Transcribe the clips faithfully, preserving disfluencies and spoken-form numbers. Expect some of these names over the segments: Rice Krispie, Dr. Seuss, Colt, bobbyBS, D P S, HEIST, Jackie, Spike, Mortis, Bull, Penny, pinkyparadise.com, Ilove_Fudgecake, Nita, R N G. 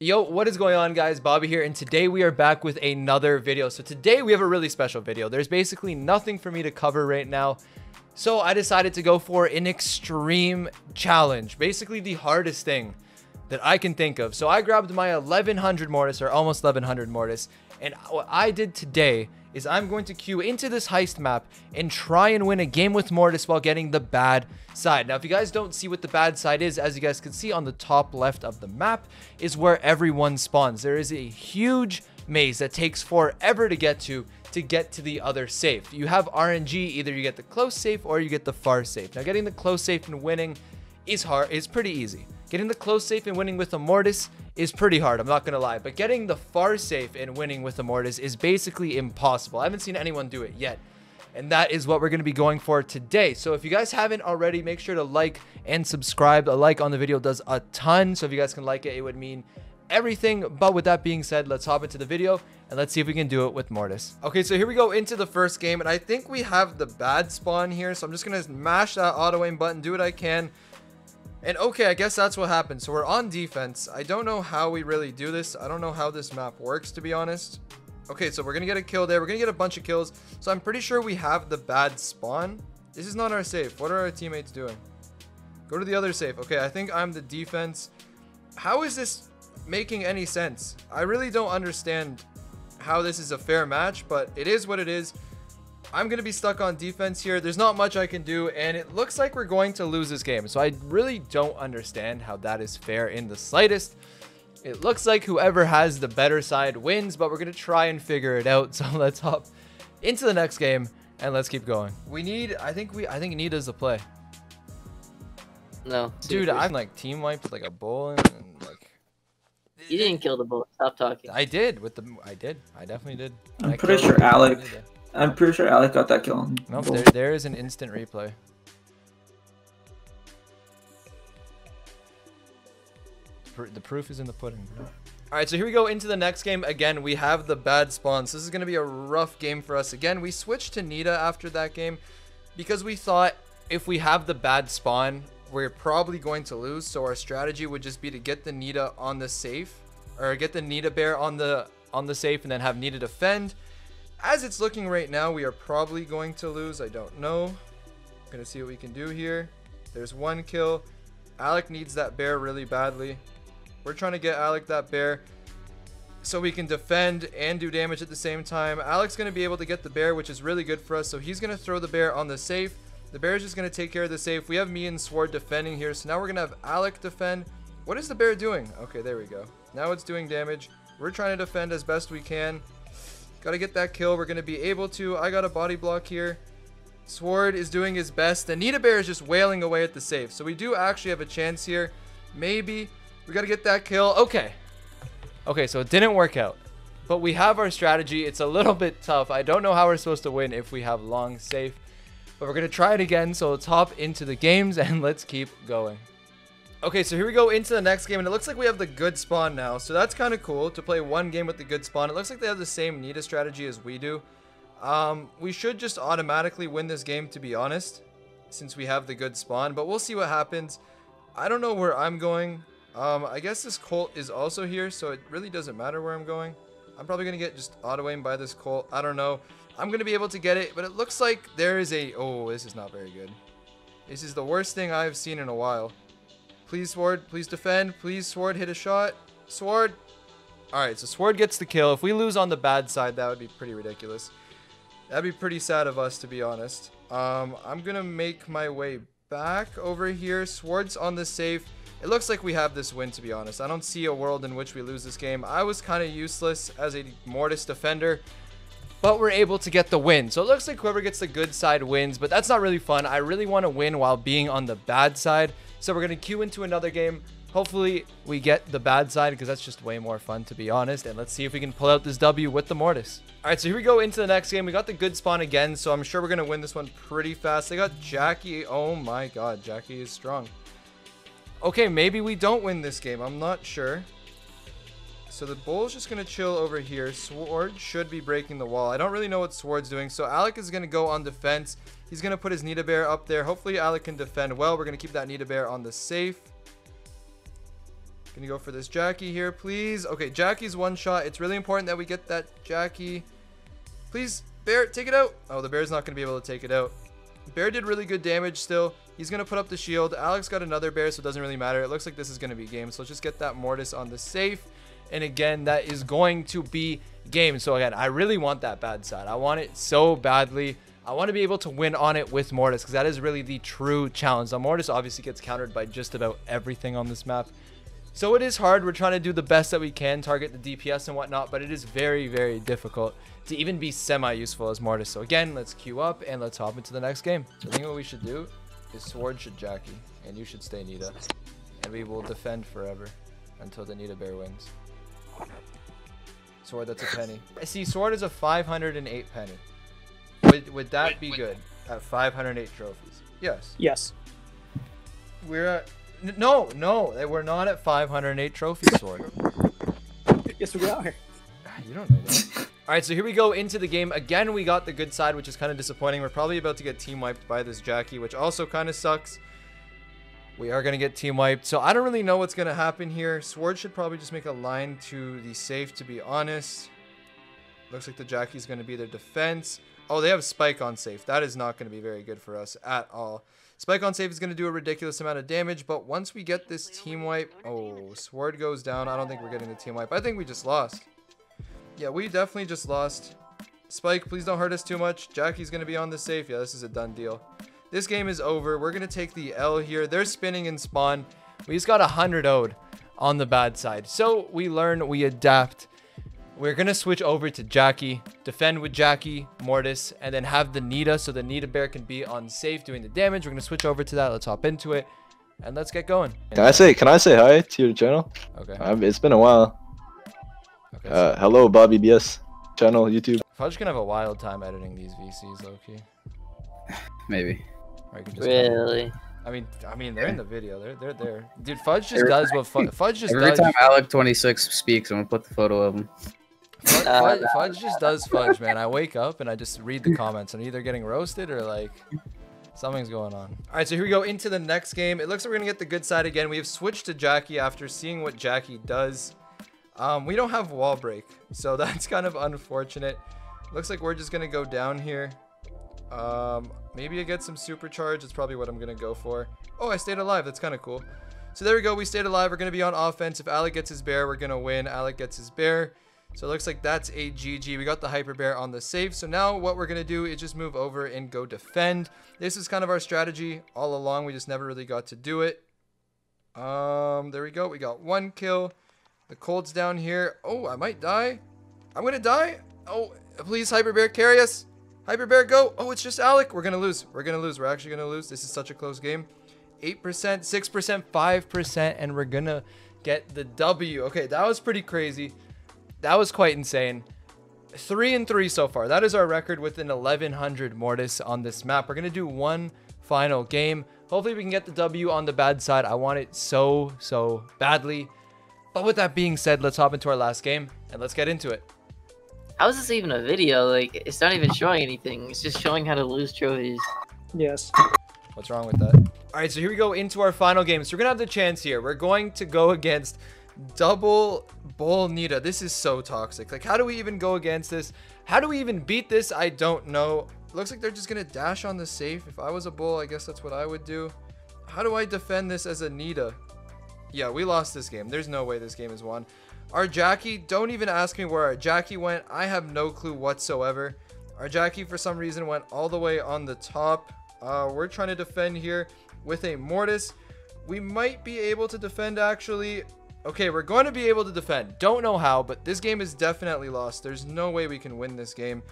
Yo, what is going on, guys? Bobby here, and today we are back with another video. So today we have a really special video. There's basically nothing for me to cover right now, so I decided to go for an extreme challenge, basically the hardest thing that I can think of. So I grabbed my eleven hundred Mortis, or almost eleven hundred Mortis, and what I did today is I'm going to queue into this heist map and try and win a game with Mortis while getting the bad side. Now, if you guys don't see what the bad side is, as you guys can see on the top left of the map is where everyone spawns. There is a huge maze that takes forever to get to, to get to the other safe. You have R N G, either you get the close safe or you get the far safe. Now, getting the close safe and winning is hard, is pretty easy. Getting the close safe and winning with a Mortis is pretty hard, I'm not gonna lie, but getting the far safe and winning with a Mortis is basically impossible. I haven't seen anyone do it yet, and that is what we're gonna be going for today. So if you guys haven't already, make sure to like and subscribe. A like on the video does a ton, so if you guys can like it, it would mean everything. But with that being said, let's hop into the video and let's see if we can do it with Mortis. Okay, so here we go into the first game, and I think we have the bad spawn here, so I'm just gonna mash that auto aim button, do what I can. And okay, I guess that's what happened. So we're on defense. I don't know how we really do this. I don't know how this map works, to be honest. Okay, so we're gonna get a kill there. We're gonna get a bunch of kills. So I'm pretty sure we have the bad spawn. This is not our safe. What are our teammates doing? Go to the other safe. Okay, I think I'm the defense. How is this making any sense? I really don't understand how this is a fair match, but it is what it is. I'm going to be stuck on defense here. There's not much I can do, and it looks like we're going to lose this game. So I really don't understand how that is fair in the slightest. It looks like whoever has the better side wins, but we're going to try and figure it out. So let's hop into the next game and let's keep going. We need, I think we, I think Nita's the play. No. Dude, I'm like team wiped like a bull and, and like. You didn't kill the bull. Stop talking. I did with the, I did. I definitely did. I'm I pretty sure Alec. I'm pretty sure Alec got that kill. Nope, there, there is an instant replay. The proof is in the pudding. All right, so here we go into the next game. Again, we have the bad spawns. This is going to be a rough game for us. Again, we switched to Nita after that game because we thought if we have the bad spawn, we're probably going to lose. So our strategy would just be to get the Nita on the safe, or get the Nita bear on the, on the safe, and then have Nita defend. As it's looking right now, we are probably going to lose. I don't know. I'm gonna see what we can do here. There's one kill. Alec needs that bear really badly. We're trying to get Alec that bear so we can defend and do damage at the same time. Alec's gonna be able to get the bear, which is really good for us. So he's gonna throw the bear on the safe. The bear's just gonna take care of the safe. We have me and Sword defending here. So now we're gonna have Alec defend. What is the bear doing? Okay, there we go. Now it's doing damage. We're trying to defend as best we can. Gotta get that kill. We're gonna be able to. I got a body block here. Sword is doing his best. The Nita bear is just wailing away at the safe. So we do actually have a chance here. Maybe. We gotta get that kill. Okay. Okay, so it didn't work out. But we have our strategy. It's a little bit tough. I don't know how we're supposed to win if we have long safe. But we're gonna try it again. So let's hop into the games and let's keep going. Okay, so here we go into the next game, and it looks like we have the good spawn now. So that's kind of cool to play one game with the good spawn. It looks like they have the same Nita strategy as we do. Um, we should just automatically win this game, to be honest, since we have the good spawn. But we'll see what happens. I don't know where I'm going. Um, I guess this Colt is also here, so it really doesn't matter where I'm going. I'm probably going to get just auto-aimed by this Colt. I don't know. I'm going to be able to get it, but it looks like there is a... Oh, this is not very good. This is the worst thing I've seen in a while. Please, Sword. Please defend. Please, Sword. Hit a shot. Sword. All right, so Sword gets the kill. If we lose on the bad side, that would be pretty ridiculous. That'd be pretty sad of us, to be honest. Um, I'm going to make my way back over here. Sword's on the safe. It looks like we have this win, to be honest. I don't see a world in which we lose this game. I was kind of useless as a Mortis defender, but we're able to get the win. So it looks like whoever gets the good side wins, but that's not really fun. I really want to win while being on the bad side. So we're going to queue into another game. Hopefully we get the bad side because that's just way more fun, to be honest. And let's see if we can pull out this W with the Mortis. All right, so here we go into the next game. We got the good spawn again, so I'm sure we're going to win this one pretty fast. They got Jackie. Oh my God, Jackie is strong. Okay, maybe we don't win this game. I'm not sure. So the Bull's just going to chill over here. Sword should be breaking the wall. I don't really know what Sword's doing. So Alec is going to go on defense. He's going to put his Nita bear up there. Hopefully Alec can defend well. We're going to keep that Nita bear on the safe. Gonna go for this Jackie here, please. Okay, Jackie's one shot. It's really important that we get that Jackie. Please, bear, take it out. Oh, the bear's not gonna be able to take it out. Bear did really good damage still. He's gonna put up the shield. Alex got another bear, so it doesn't really matter. It looks like this is gonna be game. So let's just get that Mortis on the safe. And again, that is going to be game. So again, I really want that bad side. I want it so badly. I want to be able to win on it with Mortis, because that is really the true challenge. Now, Mortis obviously gets countered by just about everything on this map. So it is hard. We're trying to do the best that we can, target the D P S and whatnot, but it is very, very difficult to even be semi-useful as Mortis. So again, let's queue up and let's hop into the next game. So I think what we should do is Sword should Jackie, and you should stay Nita. And we will defend forever until the Nita bear wins. Sword, that's a penny. See, Sword is a five hundred eight penny. Would, would that wait, be wait. good at five hundred eight trophies? Yes. Yes. We're at... No, no, we're not at five hundred eight trophies, Sword. Yes, we are. You don't know that. All right, so here we go into the game. Again, we got the good side, which is kind of disappointing. We're probably about to get team wiped by this Jackie, which also kind of sucks. We are going to get team wiped. So I don't really know what's going to happen here. Sword should probably just make a line to the safe, to be honest. Looks like the Jackie's going to be their defense. Oh, they have Spike on safe. That is not going to be very good for us at all. Spike on safe is going to do a ridiculous amount of damage, but once we get this team wipe... Oh, Sword goes down. I don't think we're getting the team wipe. I think we just lost. Yeah, we definitely just lost. Spike, please don't hurt us too much. Jackie's going to be on the safe. Yeah, this is a done deal. This game is over. We're going to take the L here. They're spinning in spawn. We just got one hundred oh'd on the bad side. So we learn, we adapt. We're going to switch over to Jackie, defend with Jackie, Mortis, and then have the Nita so the Nita bear can be on safe doing the damage. We're going to switch over to that. Let's hop into it and let's get going. Can I say can I say hi to your channel? Okay. Um, it's been a while. Okay, uh, so. Hello, bobby B S channel, YouTube. I'm just going to have a wild time editing these V Cs, low-key. Maybe. Or you can just really? I mean, I mean, they're in the video. They're they're there. Dude, Fudge just every, does what Fudge, Fudge just every does. Every time Alec twenty-six speaks, I'm going to put the photo of him. Fudge, no, Fudge, no, Fudge no, just no. does Fudge, man. I wake up and I just read the comments. I'm either getting roasted or like something's going on. All right, so here we go into the next game. It looks like we're going to get the good side again. We have switched to Jackie after seeing what Jackie does. Um, we don't have wall break, so that's kind of unfortunate. Looks like we're just going to go down here. Um, maybe I get some supercharge. That's probably what I'm going to go for. Oh, I stayed alive. That's kind of cool. So there we go. We stayed alive. We're going to be on offense. If Alec gets his bear, we're going to win. Alec gets his bear. So it looks like that's a G G. We got the hyper bear on the safe. So now what we're going to do is just move over and go defend. This is kind of our strategy all along. We just never really got to do it. Um, there we go. We got one kill. The Colt's down here. Oh, I might die. I'm going to die. Oh, please, hyper bear, carry us. Hyper bear, go. Oh, it's just Alec. We're going to lose. We're going to lose. We're actually going to lose. This is such a close game. eight percent, six percent, five percent, and we're going to get the W. Okay, that was pretty crazy. That was quite insane. Three and three so far. That is our record with an eleven hundred Mortis on this map. We're going to do one final game. Hopefully we can get the W on the bad side. I want it so, so badly. But with that being said, let's hop into our last game and let's get into it. How is this even a video? Like, it's not even showing anything. It's just showing how to lose trophies. Yes. What's wrong with that? All right, so here we go into our final game. So we're going to have the chance here. We're going to go against... double Bull Nita. This is so toxic. Like, how do we even go against this? How do we even beat this? I don't know. Looks like they're just gonna dash on the safe. If I was a bull, I guess that's what I would do. How do I defend this as a Nita? Yeah, we lost this game. There's no way this game is won. Our Jackie, don't even ask me where our Jackie went. I have no clue whatsoever. Our Jackie for some reason went all the way on the top. Uh we're trying to defend here with a Mortis. We might be able to defend, actually. Okay, we're going to be able to defend. Don't know how, but this game is definitely lost. There's no way we can win this game.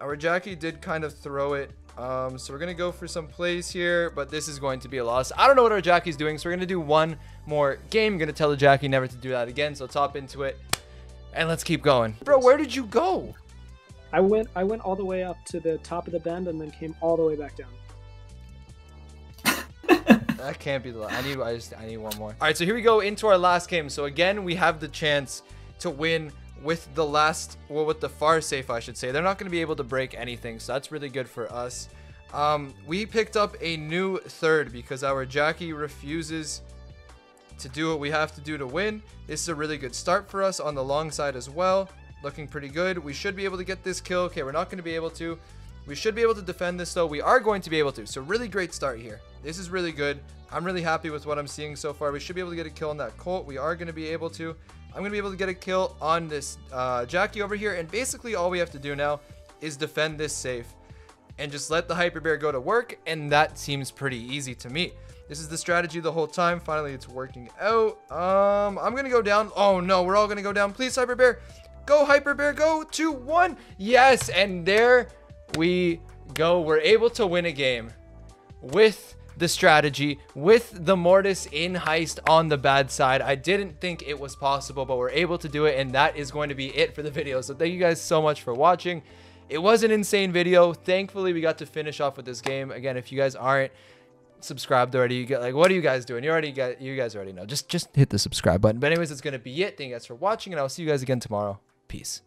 Our Jackie did kind of throw it. Um, so we're going to go for some plays here, but this is going to be a loss. I don't know what our Jackie's doing, so we're going to do one more game. I'm going to tell the Jackie never to do that again, so let's hop into it, and let's keep going. Bro, where did you go? I went, I went all the way up to the top of the bend and then came all the way back down. That can't be the last. I need, I just, I need one more. All right, so here we go into our last game. So again, we have the chance to win with the last, well, with the far safe, I should say. They're not going to be able to break anything, so that's really good for us. Um, we picked up a new third because our Jackie refuses to do what we have to do to win. This is a really good start for us on the long side as well. Looking pretty good. We should be able to get this kill. Okay, we're not going to be able to. We should be able to defend this, though. We are going to be able to. So really great start here. This is really good. I'm really happy with what I'm seeing so far. We should be able to get a kill on that Colt. We are going to be able to. I'm going to be able to get a kill on this uh, Jackie over here. And basically all we have to do now is defend this safe and just let the Hyper Bear go to work. And that seems pretty easy to me. This is the strategy the whole time. Finally, it's working out. Um, I'm going to go down. Oh, no. We're all going to go down. Please, Hyper Bear. Go, Hyper Bear. Go. Two, one. Yes. And there we go. We're able to win a game with the strategy, with the Mortis in Heist on the bad side. I didn't think it was possible, but we're able to do it. And that is going to be it for the video. So thank you guys so much for watching. It was an insane video. Thankfully, we got to finish off with this game. Again, if you guys aren't subscribed already, you get like, what are you guys doing? You already got, you guys already know. Just just hit the subscribe button. But anyways, that's gonna be it. Thank you guys for watching, and I'll see you guys again tomorrow. Peace.